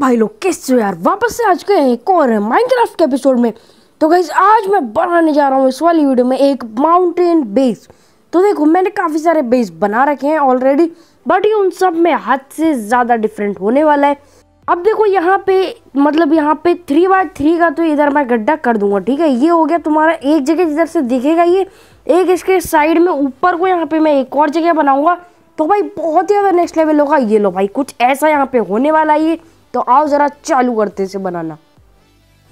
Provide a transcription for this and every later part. भाई लोग कैसे हो यार, वापस से आज के एक और माइनक्राफ्ट के एपिसोड में। तो गाइस आज मैं बनाने जा रहा हूँ इस वाली वीडियो में एक माउंटेन बेस। तो देखो मैंने काफ़ी सारे बेस बना रखे हैं ऑलरेडी, बट ये उन सब में हद से ज़्यादा डिफरेंट होने वाला है। अब देखो यहाँ पे मतलब यहाँ पे 3x3 का तो इधर मैं गड्ढा कर दूंगा, ठीक है। ये हो गया तुम्हारा एक जगह इधर से दिखेगा, ये एक इसके साइड में ऊपर को यहाँ पे मैं एक और जगह बनाऊँगा। तो भाई बहुत ही ज़्यादा नेक्स्ट लेवल होगा। ये लो भाई कुछ ऐसा यहाँ पे होने वाला है ये। तो आओ ज़रा चालू करते से बनाना।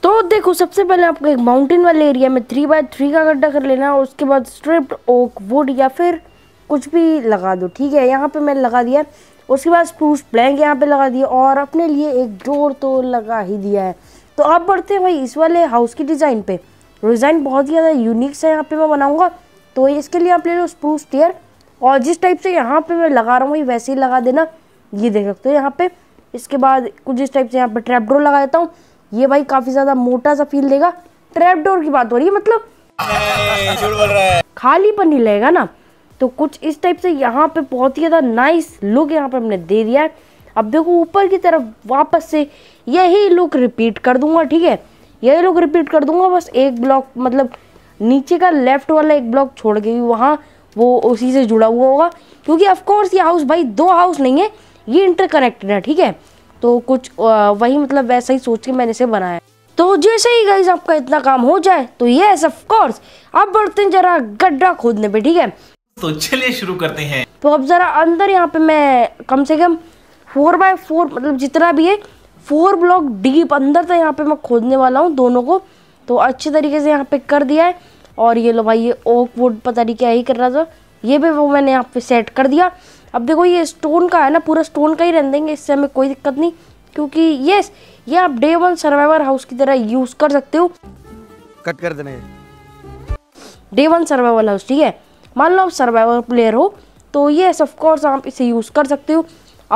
तो देखो सबसे पहले आपको एक माउंटेन वाले एरिया में 3x3 का गड्ढा कर लेना है। उसके बाद स्ट्रिप्ड ओक वुड या फिर कुछ भी लगा दो, ठीक है। यहाँ पे मैंने लगा दिया। उसके बाद स्प्रूस प्लैंक यहाँ पे लगा दिया और अपने लिए एक डोर तो लगा ही दिया है। तो आप बढ़ते हैं भाई इस वाले हाउस की डिज़ाइन पे। डिज़ाइन बहुत ही ज़्यादा यूनिक सा यहाँ पे मैं बनाऊँगा। तो इसके लिए आप ले लो स्प्रूस टेयर और जिस टाइप से यहाँ पे मैं लगा रहा हूँ वैसे ही लगा देना, ये देख सकते हो यहाँ पे। इसके बाद कुछ इस टाइप से यहाँ पे ट्रैपडोर लगा देता हूँ। ये भाई काफ़ी ज़्यादा मोटा सा फील देगा। ट्रैपडोर की बात हो रही है, मतलब खाली पर नहीं लगेगा ना। तो कुछ इस टाइप से यहाँ पे बहुत ही ज़्यादा नाइस लुक यहाँ पे हमने दे दिया है। अब देखो ऊपर की तरफ वापस से यही लुक रिपीट कर दूंगा, ठीक है। यही लुक रिपीट कर दूंगा, बस एक ब्लॉक मतलब नीचे का लेफ्ट वाला एक ब्लॉक छोड़ के वहाँ वो उसी से जुड़ा हुआ होगा, क्योंकि ऑफकोर्स ये हाउस भाई दो हाउस नहीं है, ये इंटरकनेक्टेड है, ठीक है। तो कुछ वही मतलब वैसा ही सोच के मैंने इसे बनाया। तो जैसे ही गाइस आपका इतना काम हो जाए तो यस ऑफकोर्स अब बढ़ते हैं जरा गड्ढा खोदने पे, ठीक है। तो चलिए शुरू करते हैं। तो अब जरा अंदर यहाँ पे मैं कम से कम 4x4 मतलब जितना भी है 4 ब्लॉक डीप अंदर तक यहाँ पे मैं खोदने वाला हूँ दोनों को। तो अच्छे तरीके से यहाँ पे कर दिया है। और ये लो भाई ये ओक वुड पता नहीं क्या ही कर रहा था, ये भी वो मैंने यहाँ पे सेट कर दिया। अब देखो ये स्टोन का है ना, पूरा स्टोन का ही रहने देंगे, इससे हमें कोई दिक्कत नहीं, क्योंकि यस ये आप डे 1 सर्वाइवर हाउस की तरह यूज़ कर सकते हो। कट कर देना डे 1 सर्वाइवल हाउस, ठीक है। मान लो आप सर्वाइवर प्लेयर हो तो येस ऑफकोर्स आप इसे यूज़ कर सकते हो।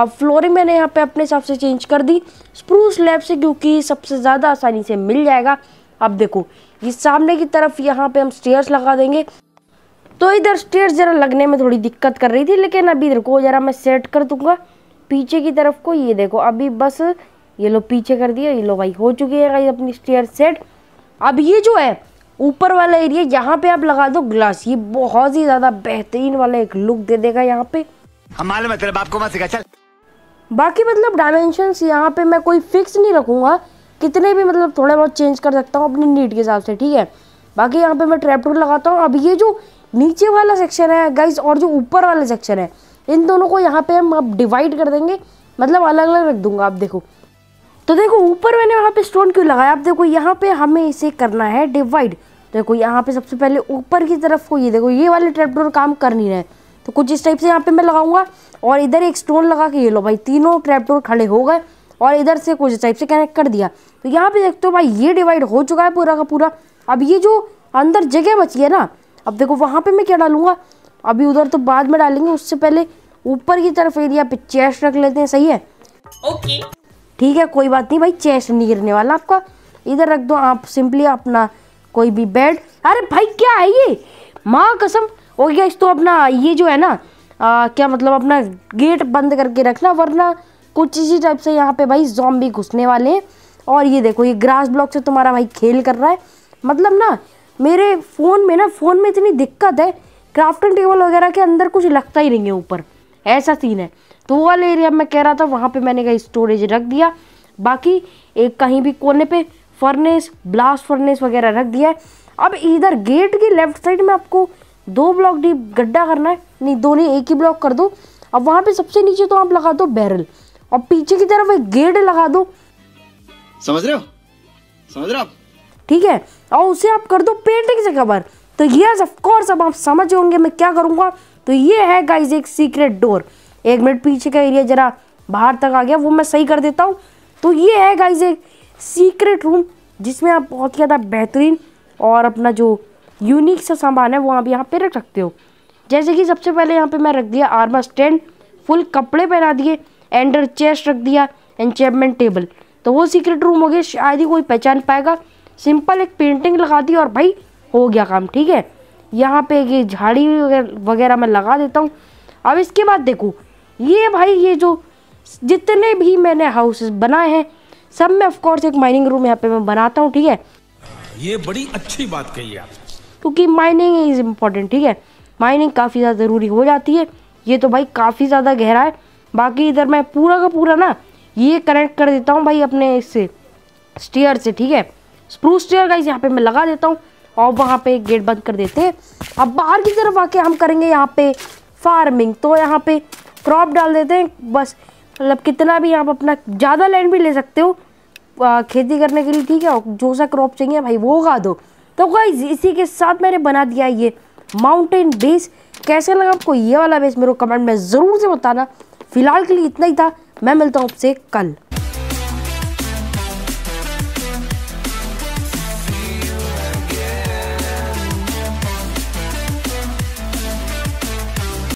अब फ्लोरिंग मैंने यहाँ पे अपने हिसाब से चेंज कर दी स्प्रूस स्लैब से, क्योंकि सबसे ज़्यादा आसानी से मिल जाएगा। अब देखो ये सामने की तरफ यहाँ पे हम स्टेयर्स लगा देंगे। तो इधर स्टेयर्स ज़रा लगने में थोड़ी दिक्कत कर रही थी, लेकिन अभी इधर को ज़रा मैं सेट कर दूँगा पीछे की तरफ को। ये देखो अभी बस ये लो पीछे कर दिया। ये लो भाई हो चुकी है अपनी स्टेयर सेट। अब ये जो है ऊपर वाला एरिया यहाँ पे आप लगा दो ग्लास, ये बहुत ही ज़्यादा बेहतरीन वाला एक लुक दे देगा यहाँ पे। हमारे मतलब आपको मत सिखा चल। बाकी मतलब डायमेंशंस यहाँ पे मैं कोई फिक्स नहीं रखूँगा, कितने भी मतलब थोड़ा बहुत चेंज कर सकता हूँ अपनी नीड के हिसाब से, ठीक है। बाकी यहाँ पे मैं ट्रैपडोर लगाता हूँ। अब ये जो नीचे वाला सेक्शन है गाइस और जो ऊपर वाला सेक्शन है, इन दोनों को यहाँ पे हम अब डिवाइड कर देंगे, मतलब अलग अलग रख दूंगा। आप देखो तो देखो ऊपर मैंने वहाँ पे स्टोन क्यों लगाया, आप देखो यहाँ पे हमें इसे करना है डिवाइड। देखो यहाँ पे सबसे पहले ऊपर की तरफ को ये देखो ये वाले ट्रैपडोर काम कर नहीं रहे, तो कुछ इस टाइप से यहाँ पे मैं लगाऊंगा और इधर एक स्टोन लगा के ये लो भाई तीनों ट्रैपडोर खड़े हो गए और इधर से कुछ इस टाइप से कनेक्ट कर दिया। तो यहाँ पे देखते हो भाई ये डिवाइड हो चुका है पूरा का पूरा। अब ये जो अंदर जगह बची है ना, अब देखो वहाँ पर मैं क्या डालूंगा, अभी उधर तो बाद में डालेंगे, उससे पहले ऊपर की तरफ एरिया पे चेस्ट रख लेते हैं, सही है ओके, ठीक है कोई बात नहीं भाई। चेस्ट नहीं गिरने वाला आपका, इधर रख दो आप सिंपली अपना कोई भी बेड। अरे भाई क्या है ये माँ कसम। हो गया इस तो अपना ये जो है ना क्या मतलब अपना गेट बंद करके रखना, वरना कुछ इसी टाइप से यहाँ पे भाई ज़ॉम्बी घुसने वाले हैं। और ये देखो ये ग्रास ब्लॉक से तुम्हारा भाई खेल कर रहा है, मतलब ना मेरे फ़ोन में इतनी दिक्कत है, क्राफ्टिंग टेबल वगैरह के अंदर कुछ लगता ही नहीं है ऊपर, ऐसा सीन है। तो वो वाले एरिया में कह रहा था वहाँ पे मैंने कहीं स्टोरेज रख दिया। बाकी एक कहीं भी कोने पे फर्नेस ब्लास्ट फर्नेस वगैरह रख दिया है। अब इधर गेट की लेफ्ट साइड में आपको 2 ब्लॉक डीप गड्ढा करना है, नहीं दो नहीं एक ही ब्लॉक कर दो। अब वहाँ पे सबसे नीचे तो आप लगा दो बैरल और पीछे की तरफ एक गेट लगा दो, समझ रहे हो, ठीक है। और उसे आप कर दो पेंटिंग से कवर। तो यस ऑफकोर्स अब आप समझ होंगे मैं क्या करूँगा। तो ये है गाइज एक सीक्रेट डोर। 1 मिनट पीछे का एरिया ज़रा बाहर तक आ गया, वो मैं सही कर देता हूँ। तो ये है गाइज एक सीक्रेट रूम जिसमें आप बहुत ज़्यादा बेहतरीन और अपना जो यूनिक सा सामान है वो आप यहाँ पे रख सकते हो। जैसे कि सबसे पहले यहाँ पे मैं रख दिया आर्मर स्टैंड, फुल कपड़े पहना दिए, एंडर चेस्ट रख दिया, एन्चेंटमेंट टेबल। तो वो सीक्रेट रूम हो गया, शायद ही कोई पहचान पाएगा। सिंपल एक पेंटिंग लगा दी और भाई हो गया काम, ठीक है। यहाँ पे ये झाड़ी वगैरह मैं लगा देता हूँ। अब इसके बाद देखो ये भाई ये जो जितने भी मैंने हाउसेस बनाए हैं सब में ऑफकोर्स एक माइनिंग रूम यहाँ पे मैं बनाता हूँ, ठीक है। ये बड़ी अच्छी बात कही आप, क्योंकि माइनिंग इज़ इम्पोर्टेंट, ठीक है। माइनिंग काफ़ी ज़्यादा ज़रूरी हो जाती है। ये तो भाई काफ़ी ज़्यादा गहरा है। बाकी इधर मैं पूरा का पूरा ना ये कनेक्ट कर देता हूँ भाई अपने इससे स्टेयर से, ठीक है। स्प्रूस स्टेयर गाइस यहाँ पे मैं लगा देता हूँ और वहाँ पे गेट बंद कर देते हैं। अब बाहर की तरफ आके हम करेंगे यहाँ पे फार्मिंग। तो यहाँ पे क्रॉप डाल देते हैं बस, मतलब कितना भी आप अपना ज़्यादा लैंड भी ले सकते हो खेती करने के लिए, ठीक है। और जो सा क्रॉप चाहिए भाई वो उगा दो। तो गाइस इसी के साथ मैंने बना दिया ये माउंटेन बेस। कैसे लगा आपको ये वाला बेस मेरे को कमेंट में ज़रूर से बताना। फिलहाल के लिए इतना ही था, मैं मिलता हूँ आपसे कल।